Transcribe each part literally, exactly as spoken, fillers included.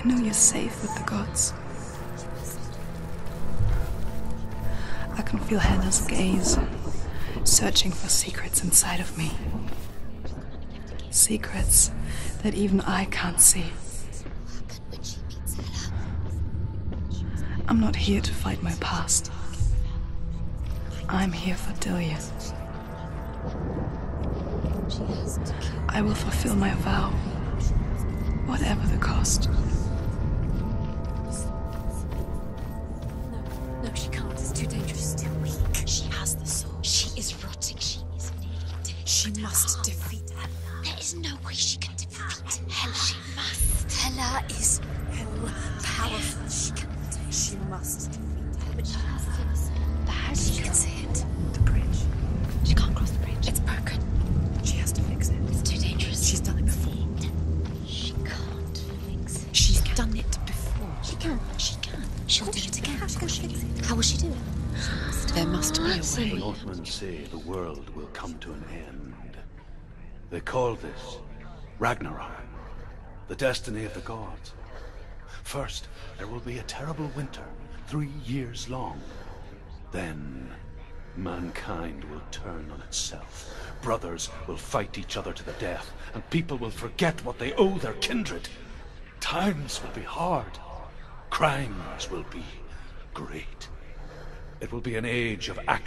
I know you're safe with the gods. I can feel Hela's gaze, searching for secrets inside of me. Secrets that even I can't see. I'm not here to fight my past. I'm here for Delia. I will fulfill my vow, whatever the cost. No, no, she can't. It's too dangerous. Too weak. She has the soul. She is rotting. She is needed. She must defeat Hela. There is no way she can defeat Hela. She must. Hela is Hela. powerful. She can. She must defeat Hela. But she has to see the house. She can see it. The bridge. She can't cross the bridge. It's broken. She has to fix it. It's too dangerous. She's done it before. She can't fix it. She's done it before. She can. She can. She'll do it again. How will she do it? There must be a way. The Northmen say the world will come to an end. They call this Ragnarok, the destiny of the gods. First, there will be a terrible winter, three years long. Then, mankind will turn on itself. Brothers will fight each other to the death, and people will forget what they owe their kindred. Times will be hard. Crimes will be great. It will be an age of axes and swords.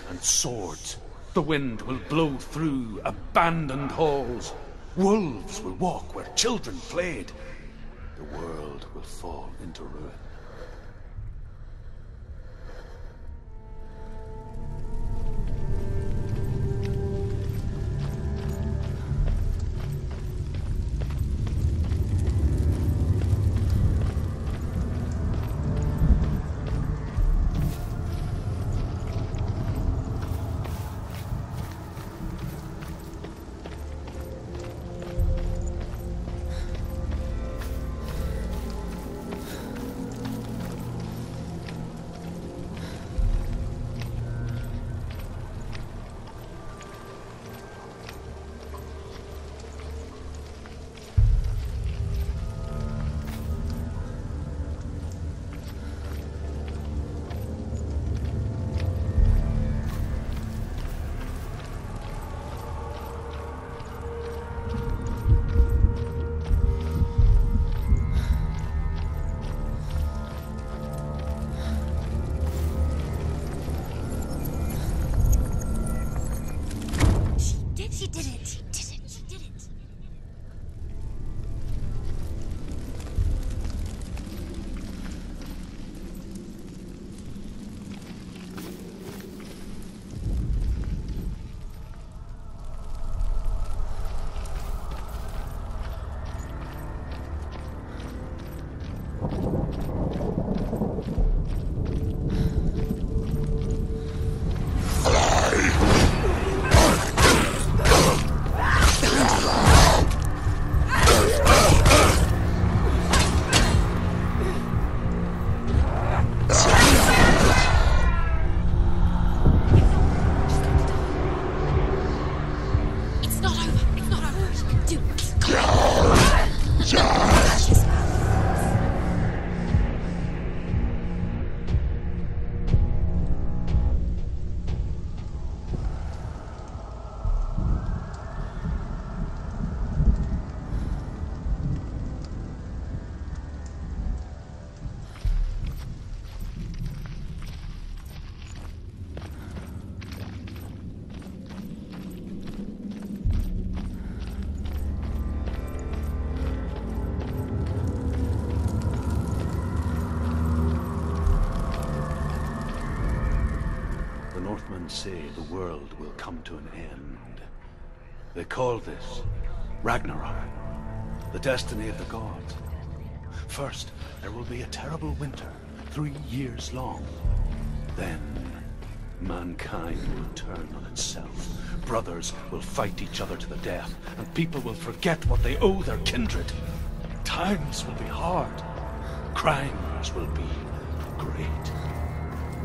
The wind will blow through abandoned halls. Wolves will walk where children played. The world will fall into ruin. Say the world will come to an end. They call this Ragnarok, the destiny of the gods. First, there will be a terrible winter, three years long. Then, mankind will turn on itself. Brothers will fight each other to the death, and people will forget what they owe their kindred. Times will be hard. Crimes will be great.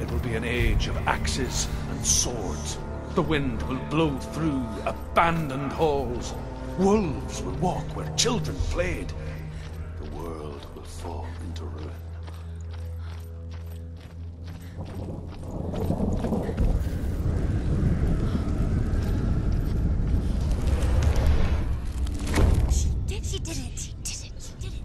It will be an age of axes and swords. The wind will blow through abandoned halls. Wolves will walk where children played. The world will fall into ruin. She did, she did it. She did it. She did it.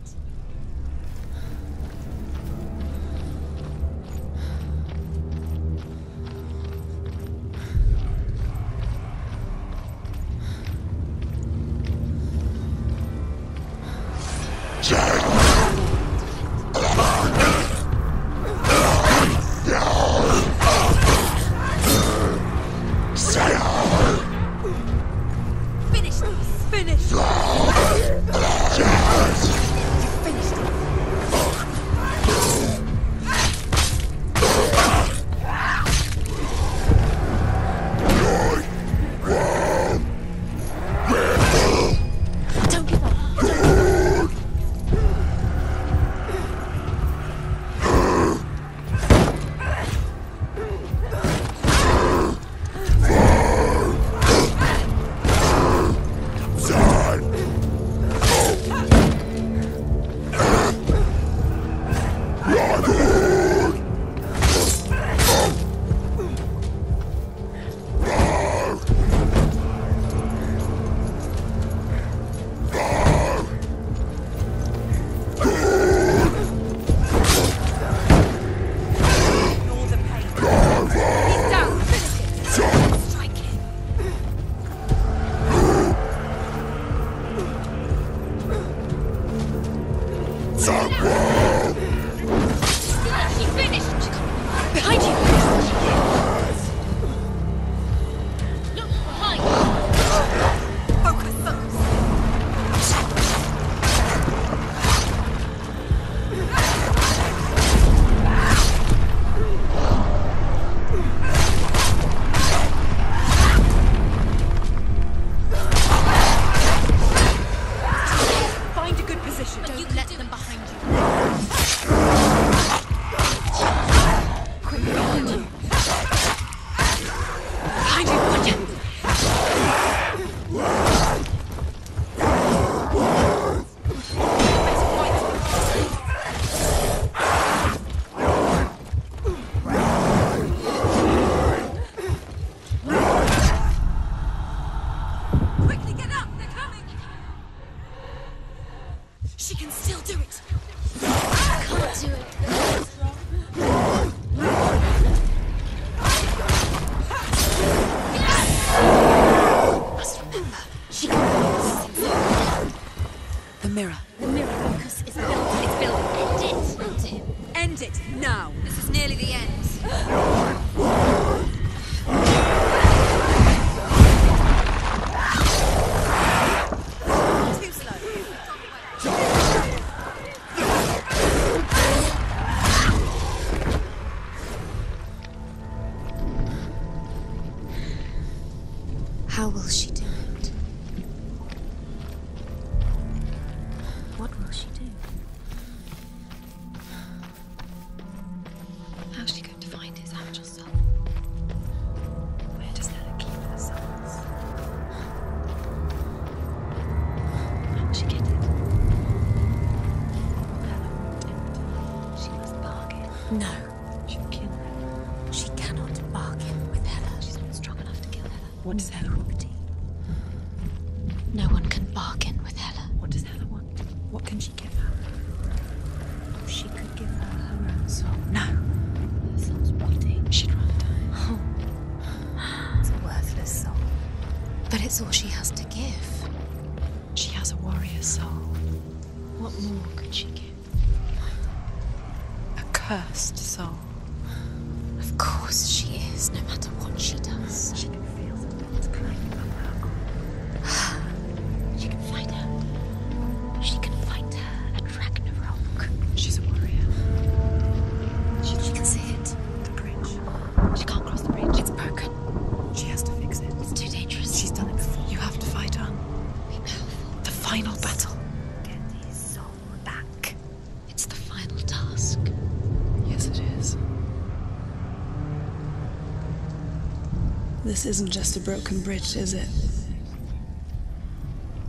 This isn't just a broken bridge, is it?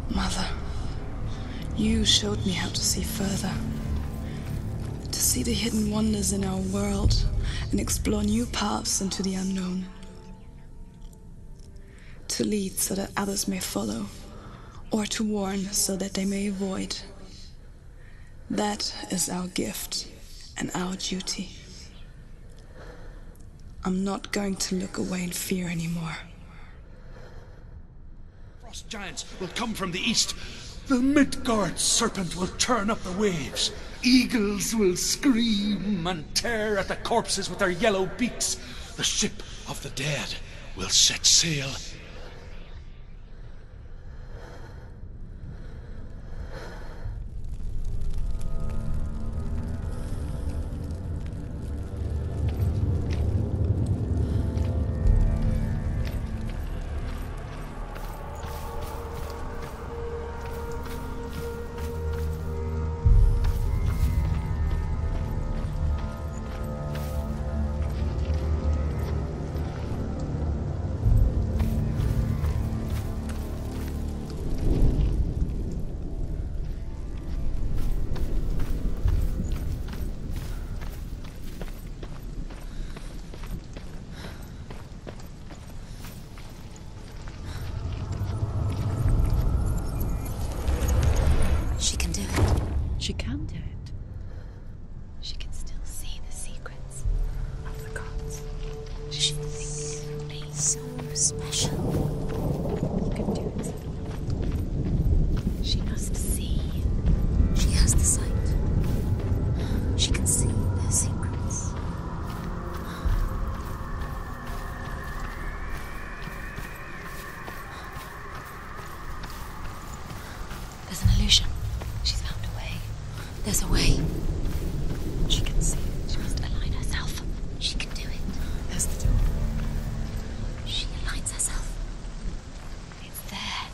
Mother, you showed me how to see further. see the hidden wonders in our world and explore new paths into the unknown. To lead so that others may follow, or to warn so that they may avoid. That is our gift and our duty. I'm not going to look away in fear anymore. Frost giants will come from the east. The Midgard serpent will turn up the waves. Eagles will scream and tear at the corpses with their yellow beaks. The ship of the dead will set sail. She can do it. She can still see the secrets of the gods. She will think differently. So special. She can do it. She must see. She has the sight. She can see their secrets. There's an illusion. There's a way. She can see. She must align herself. She can do it. There's the door. She aligns herself. It's there.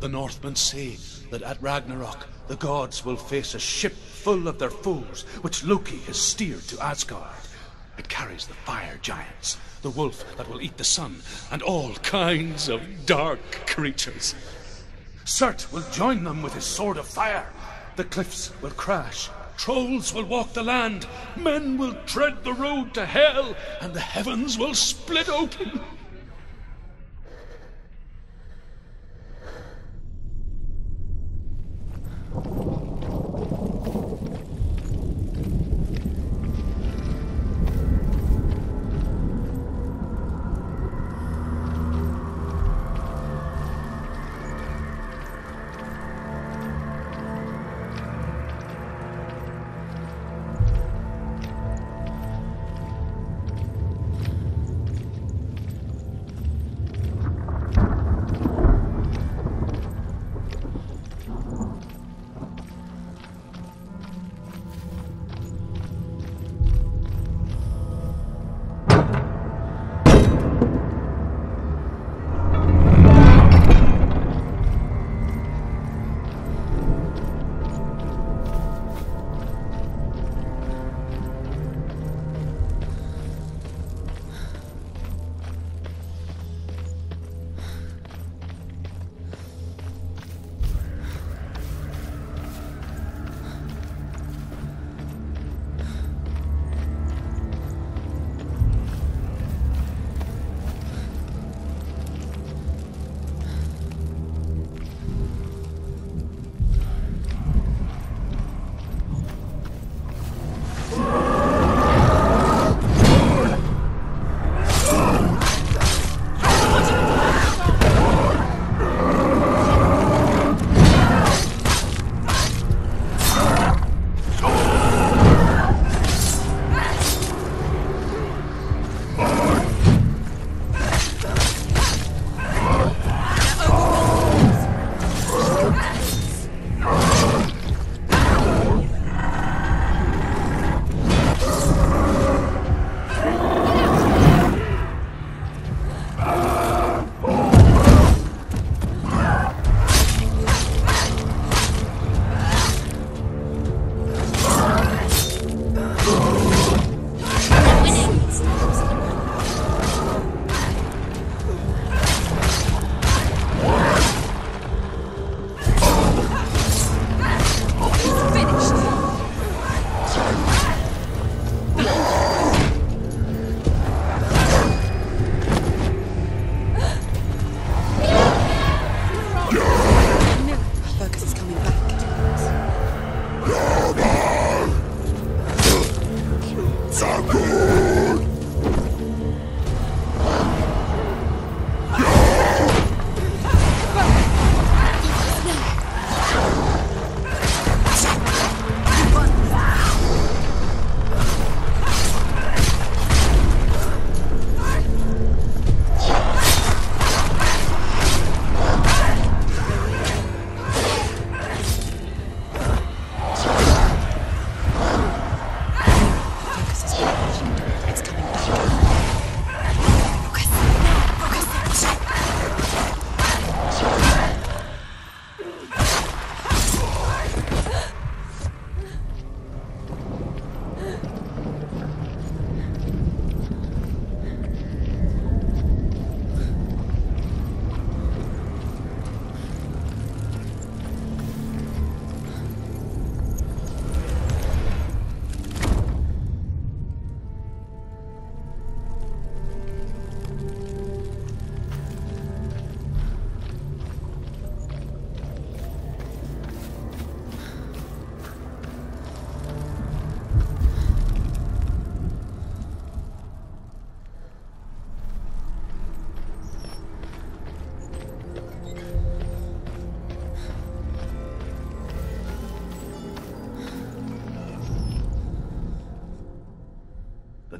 The Northmen say that at Ragnarok, the gods will face a ship full of their foes, which Loki has steered to Asgard. I It carries the fire giants, the wolf that will eat the sun, and all kinds of dark creatures. Surt will join them with his sword of fire. The cliffs will crash. Trolls will walk the land, men will tread the road to hell, and the heavens will split open.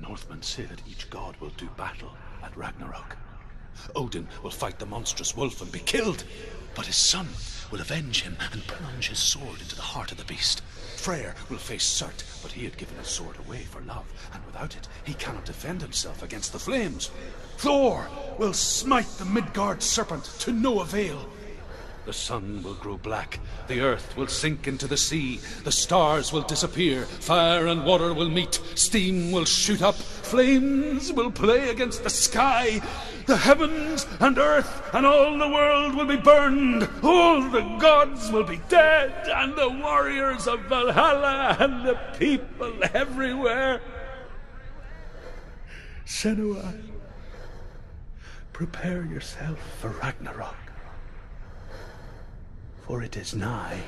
Northmen say that each god will do battle at Ragnarok. Odin will fight the monstrous wolf and be killed, but his son will avenge him and plunge his sword into the heart of the beast. Freyr will face Surt, but he had given his sword away for love, and without it, he cannot defend himself against the flames. Thor will smite the Midgard serpent to no avail. The sun will grow black, the earth will sink into the sea, the stars will disappear, fire and water will meet, steam will shoot up, flames will play against the sky, the heavens and earth and all the world will be burned, all the gods will be dead, and the warriors of Valhalla and the people everywhere. Senua, prepare yourself for Ragnarok, for it is nigh.